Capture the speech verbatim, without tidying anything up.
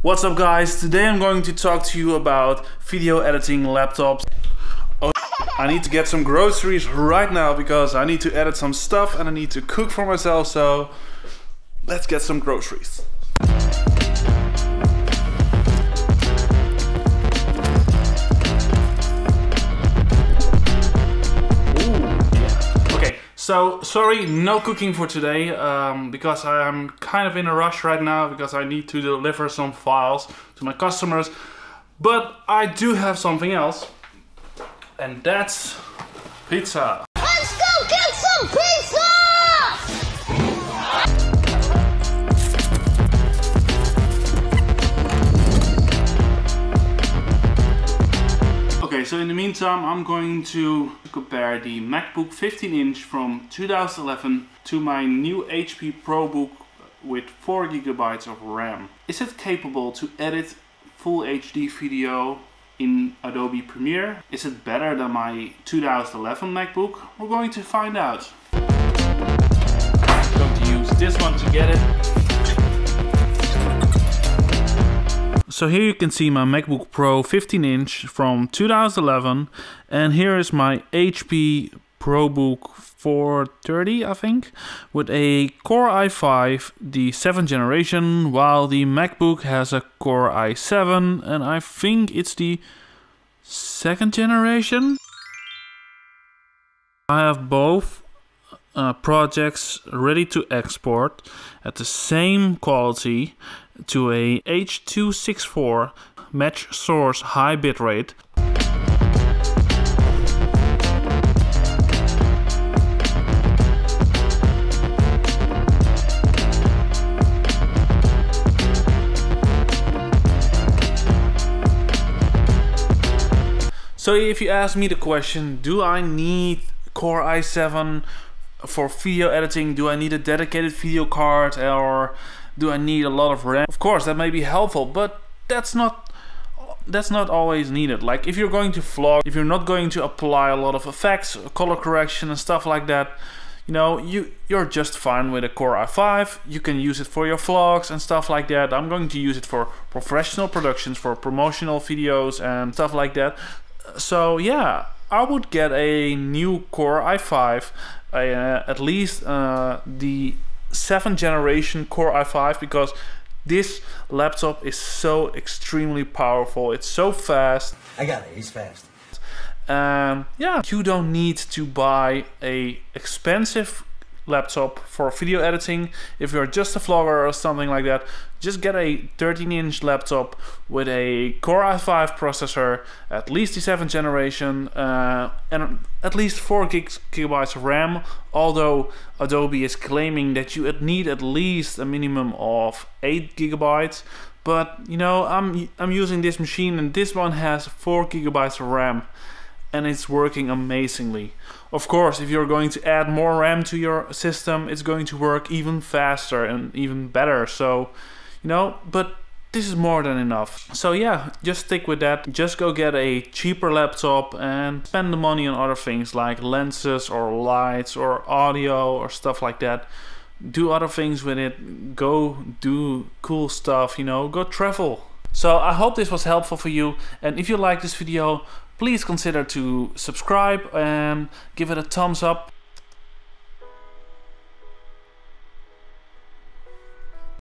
What's up guys, today I'm going to talk to you about video editing laptops. Oh, I need to get some groceries right now because I need to edit some stuff and I need to cook for myself, so let's get some groceries. So, sorry, no cooking for today, um, because I am kind of in a rush right now because I need to deliver some files to my customers. But I do have something else, and that's pizza. Let's go get some pizza! Okay, so in the meantime, I'm going to compare the MacBook fifteen inch from two thousand eleven to my new H P ProBook with four gigabytes of RAM. Is it capable to edit full H D video in Adobe Premiere? Is it better than my two thousand eleven MacBook? We're going to find out. I'm going to use this one to get it. So here you can see my MacBook Pro fifteen inch from two thousand eleven, and here is my H P ProBook four thirty, I think, with a Core i five, the seventh generation, while the MacBook has a Core i seven, and I think it's the second generation. I have both uh, projects ready to export at the same quality to a H two sixty-four match source high bitrate. So if you ask me the question, do I need Core i seven for video editing? Do I need a dedicated video card, or do I need a lot of RAM? Of course, that may be helpful, but that's not that's not always needed. Like if you're going to vlog, if you're not going to apply a lot of effects, color correction and stuff like that, you know, you you're just fine with a Core i five. You can use it for your vlogs and stuff like that. I'm going to use it for professional productions, for promotional videos and stuff like that. So yeah, I would get a new Core i five, uh, at least uh, the seventh generation Core i five, because this laptop is so extremely powerful. It's so fast. I got it, it's fast. Um, yeah, you don't need to buy a expensive laptop for video editing. If you're just a vlogger or something like that, just get a thirteen inch laptop with a Core i five processor, at least the seventh generation, uh, and at least four gigabytes of RAM, although Adobe is claiming that you need at least a minimum of eight gigabytes. But you know, I'm, I'm using this machine, and this one has four gigabytes of RAM, and it's working amazingly. Of course, if you're going to add more RAM to your system, it's going to work even faster and even better. So, you know, but this is more than enough. So yeah, just stick with that. Just go get a cheaper laptop and spend the money on other things like lenses or lights or audio or stuff like that. Do other things with it. Go do cool stuff, you know, go travel. So I hope this was helpful for you, and if you like this video, please consider to subscribe and give it a thumbs up.